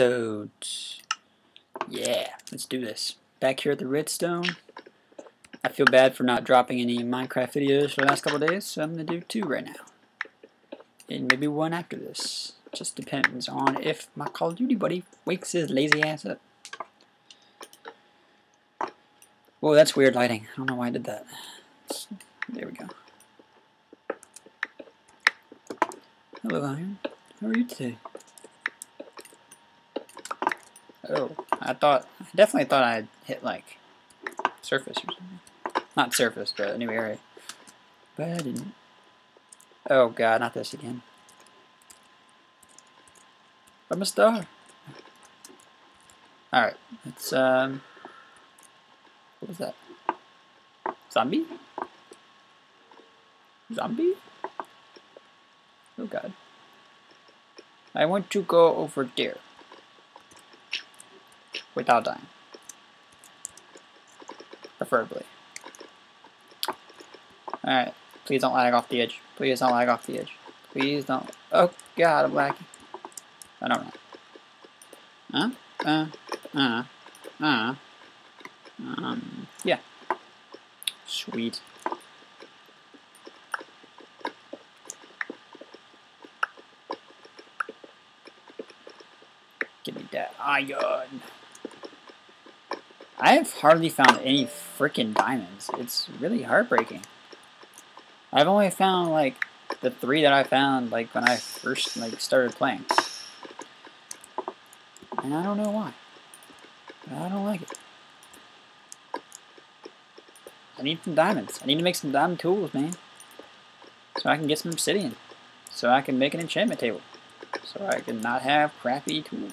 episodes. Yeah, let's do this. Back here at the Redstone. I feel bad for not dropping any Minecraft videos for the last couple of days, so I'm going to do 2 right now. And maybe 1 after this. Just depends on if my Call of Duty buddy wakes his lazy ass up. Whoa, that's weird lighting. I don't know why I did that. There we go. Hello, Iron. How are you today? Oh, I definitely thought I'd hit, like, surface or something. Not surface, but a new area. But I didn't. Oh, God, not this again. I'm a star. Alright, it's, what was that? Zombie? Zombie? Oh, God. I want to go over there. Without dying. Preferably. Alright. Please don't lag off the edge. Please don't lag off the edge. Please don't. Oh, God, I'm lagging. I don't know. Yeah. Sweet. Give me that iron. I have hardly found any frickin' diamonds. It's really heartbreaking. I've only found, like, the 3 that I found, like, when I first, like, started playing. And I don't know why. I don't like it. I need some diamonds. I need to make some diamond tools, man. So I can get some obsidian. So I can make an enchantment table. So I can not have crappy tools.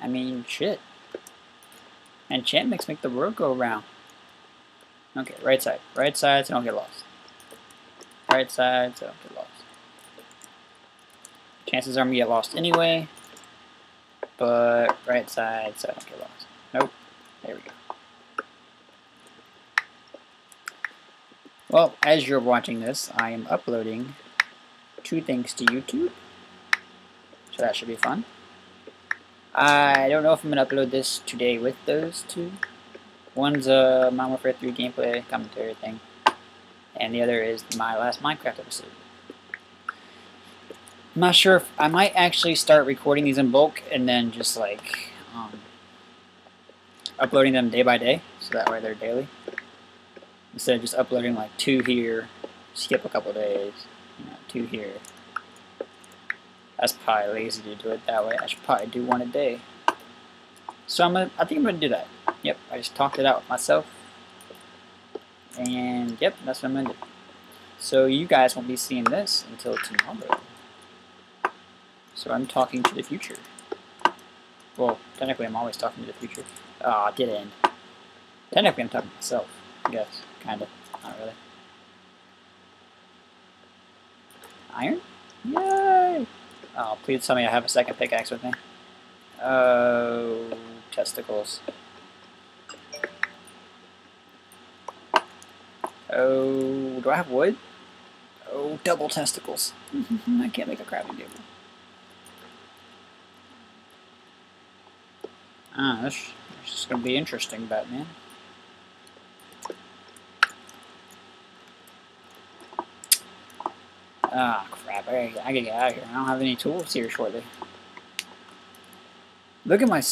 I mean, shit. Enchantments make the world go round. Okay, right side. Right side so don't get lost. Right side so don't get lost. Chances are I'm gonna get lost anyway. But right side so I don't get lost. Nope. There we go. Well, as you're watching this, I am uploading 2 things to YouTube. So that should be fun. I don't know if I'm going to upload this today with those 2. One's a Mine Warfare 3 gameplay commentary thing, and the other is my last Minecraft episode. I'm not sure if I might actually start recording these in bulk and then just like uploading them day by day, so that way they're daily. Instead of just uploading like 2 here, skip a couple days, you know, 2 here. That's probably lazy to do it that way. I should probably do 1 a day. So I think I'm gonna do that. Yep, I just talked it out with myself. And yep, that's what I'm gonna do. So you guys won't be seeing this until tomorrow. So I'm talking to the future. Well, technically I'm always talking to the future. Ah, dead end. Technically I'm talking to myself, I guess. Kinda. Not really. Iron? Yay! Oh, please tell me I have a second pickaxe with me. Oh, testicles. Oh, do I have wood? Oh, double testicles. I can't make a crafting table. Ah, this is going to be interesting, Batman. Ah, crap, I gotta get out of here. I don't have any tools here shortly. Look at my...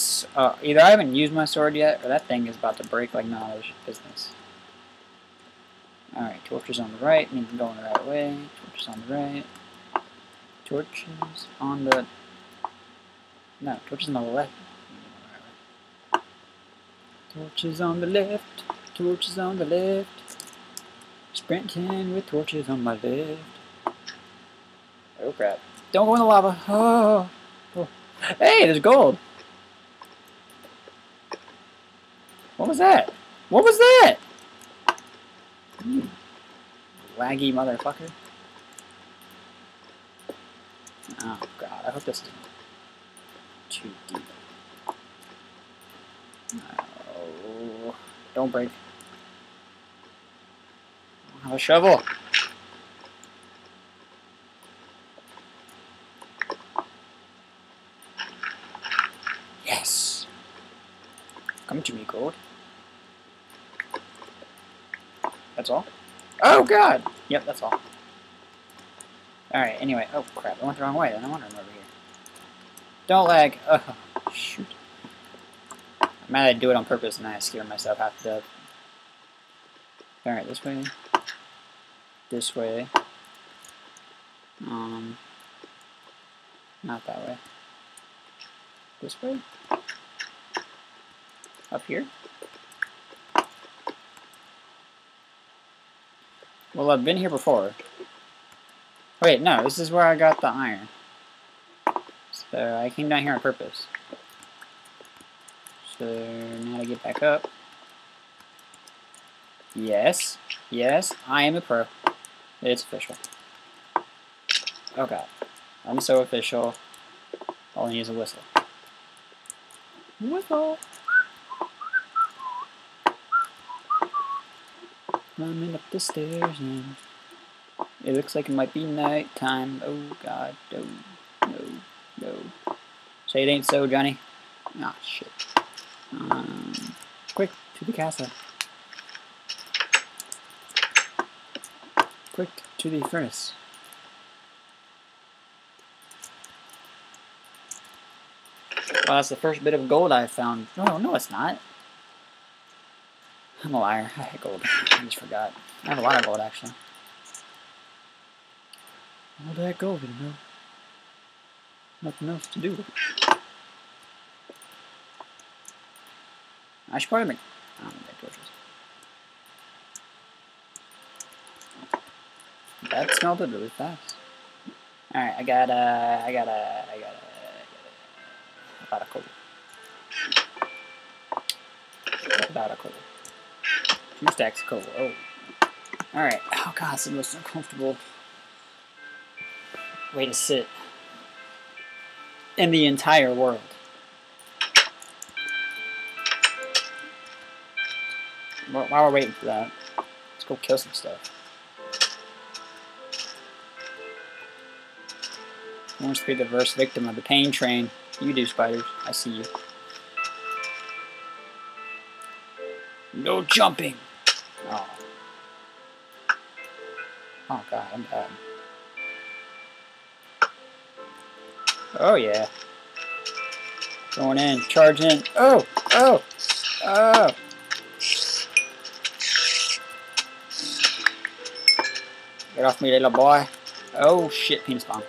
either I haven't used my sword yet, or that thing is about to break like knowledge business. Alright, torches on the right. Means I'm going the right way. Torches on the right. Torches on the... No, torches on the left. Torches on the left. Torches on the left. Sprinting with torches on my left. Oh crap. Don't go in the lava. Oh. Oh. Hey, there's gold. What was that? What was that? You laggy motherfucker. Oh god, I hope this isn't too deep. Oh, don't break. I don't have a shovel. Come to me, gold. That's all? Oh, God! Yep, that's all. Alright, anyway. Oh, crap. I went the wrong way. I wonder I'm over here. Don't lag! Oh, shoot. I'm mad I do it on purpose and I scare myself half to death. Alright, this way. This way. Not that way. This way? Up here? Well, I've been here before. Wait, no, this is where I got the iron. So, I came down here on purpose. So, now to get back up. Yes. Yes, I am a pro. It's official. Oh, God. I'm so official. All I need is a whistle. Whistle! Climbing up the stairs now. It looks like it might be night time. Oh, God. Oh, no. No. Say it ain't so, Johnny. Ah, shit. Quick, to the castle. Quick, to the furnace. Well, that's the first bit of gold I found. No, no, it's not. I'm a liar. I had gold. I just forgot. I have a lot of gold, actually. All that gold, you know. Nothing else to do. I should probably make... I don't make torches. That smelted really fast. Alright, I got a lot of coal. About a coal. 2 stacks of coal. Oh. Alright. Oh, God, it's the most uncomfortable way to sit in the entire world. Well, while we're waiting for that, let's go kill some stuff. He wants to be the first victim of the pain train. You do, spiders. I see you. No jumping! Oh. Oh, God, I'm bad. Oh, yeah. Going in. Charge in. Oh! Oh! Oh! Get off me, little boy. Oh, shit. Penis bomb.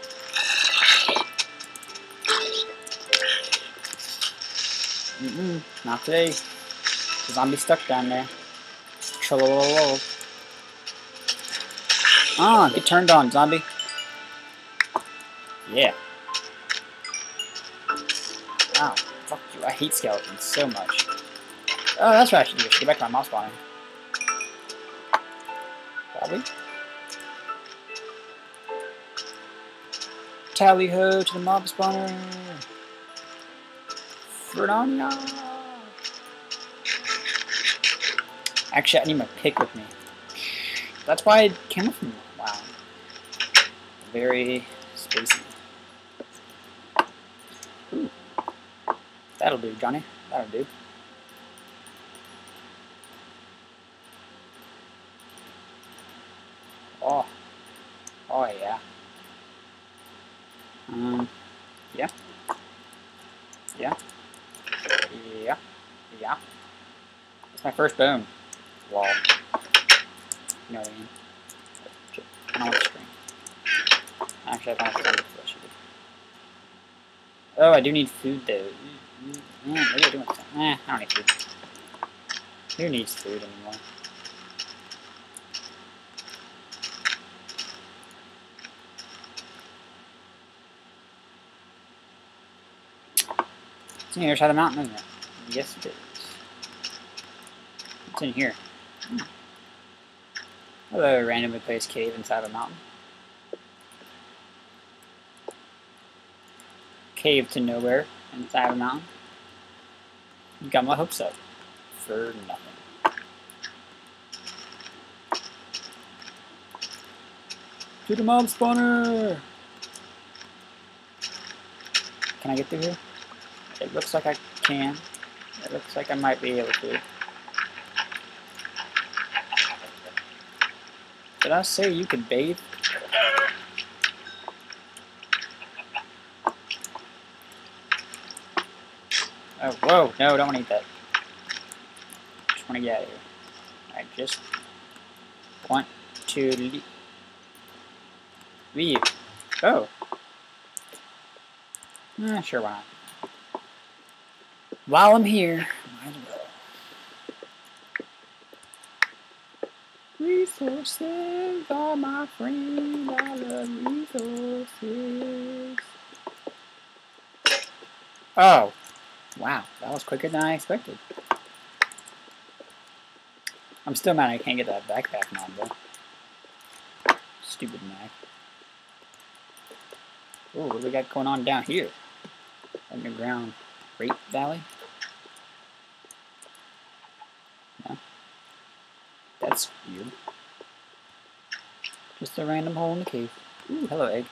Mm-mm. Not today. The zombie stuck down there. Troll. Ah, get turned on, zombie. Yeah. Wow, fuck you. I hate skeletons so much. Oh, that's what I should do. I should go back to my mouse spawning. Probably. Tally ho to the mob spawner. Fernanda. Actually, I need my pick with me. That's why it came from. Wow. Very spacey. Ooh. That'll do, Johnny. That'll do. Oh. Oh, yeah. Yeah. Yeah. Yeah. Yeah. That's my first boom. Wall. You know what I mean? I don't want the string. Actually, I don't want the string. Oh, I do need food, though. Maybe I do want something. Eh, I don't need food. Who needs food anymore? It's on the other side of the mountain, isn't it? Yes, it is. It's in here. Hmm. Hello, randomly placed cave inside a mountain. Cave to nowhere inside a mountain. Got my hopes up for nothing. To the mob spawner! Can I get through here? It looks like I can. It looks like I might be able to. Did I say you could bathe? Oh, whoa, no, don't want to eat that. Just want to get out of here. I just want to leave. Oh. Eh, sure, why not. While I'm here, might as well. Resources are my friend, I love resources. Oh, wow, that was quicker than I expected. I'm still mad I can't get that backpack mod, though. Stupid Mac. Ooh, what do we got going on down here? Underground Grape Valley? No. That's weird. Just a random hole in the cave. Ooh, hello, egg.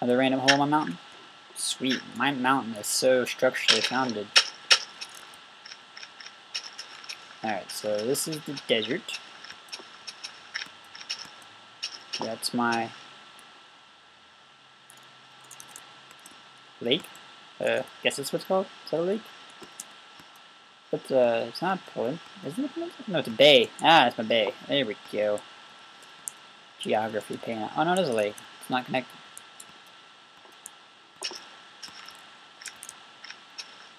Another random hole in my mountain? Sweet, my mountain is so structurally founded. Alright, so this is the desert. That's my lake. Guess that's what it's called. Is that a lake? But it's not a pond. Isn't it a pond? No, it's a bay. Ah, it's my bay. There we go. Geography pane. Oh no, it is a lake. It's not connected.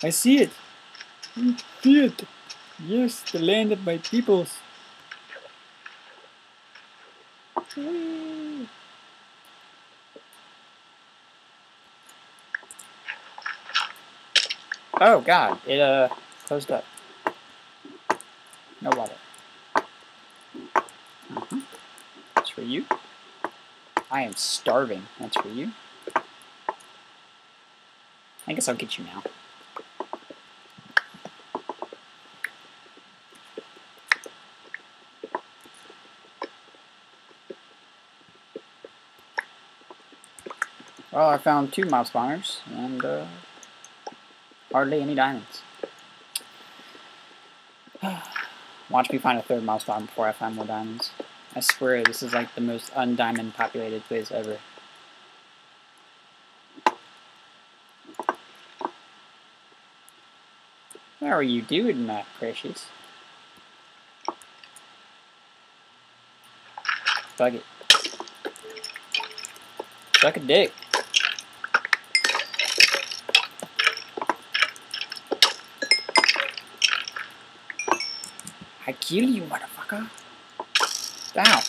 I see it. I see it. Yes, the land of my peoples. Whee. Oh god, it closed up. No water. Mm-hmm. That's for you. I am starving. That's for you. I guess I'll get you now. Well, I found 2 mob spawners, and hardly any diamonds. Watch me find a 3rd mob spawn before I find more diamonds. I swear, this is like the most undiamond populated place ever. How are you doing, my precious? Bug it. Suck a dick. I kill you, motherfucker. Ow.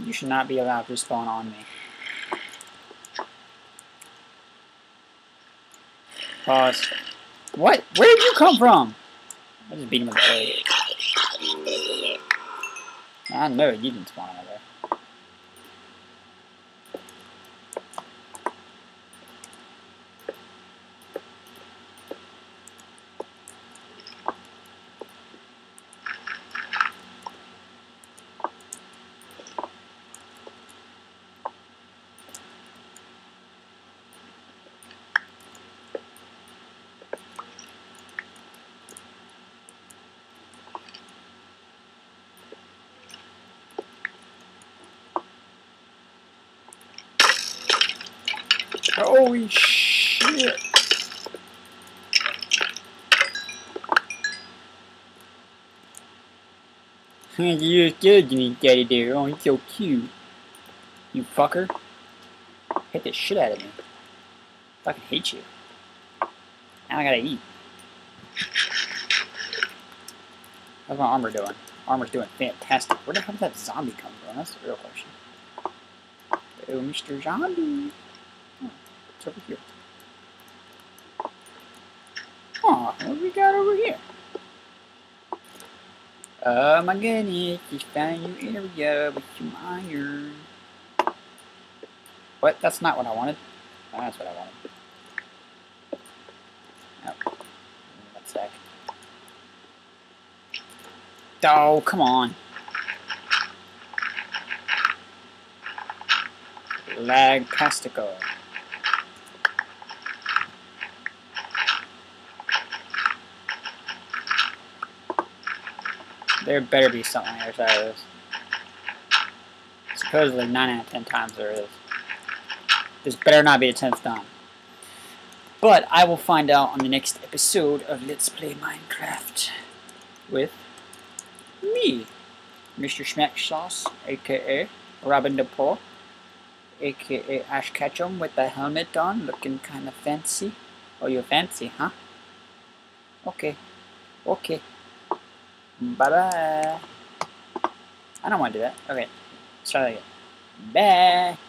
You should not be allowed to spawn on me. Pause. What? Where did you come from? I just beat him with the blade. I know you didn't spawn out there. Holy shit! You're good, you need daddy dear. Oh, he's so cute. You fucker. Hit the shit out of me. I fucking hate you. Now I gotta eat. How's my armor doing? Armor's doing fantastic. Where the hell did that zombie come from? That's the real question. Oh, Mr. Zombie. It's over here. Oh, what do we got over here? Oh my goodness, just found a new area with some iron. What? That's not what I wanted. Oh, that's what I wanted. Oh, that's that. Oh, come on. Lagcastico. There better be something on the other side of this. Supposedly 9 out of 10 times there is. This better not be a 10th time. But I will find out on the next episode of Let's Play Minecraft with me, Mr. Schmeck Sauce, aka Robin DePaul, aka Ash Ketchum with the helmet on, looking kind of fancy. Oh, you're fancy, huh? Okay. Okay. Bye-bye. I don't want to do that. Okay. Let's try that again. Bye.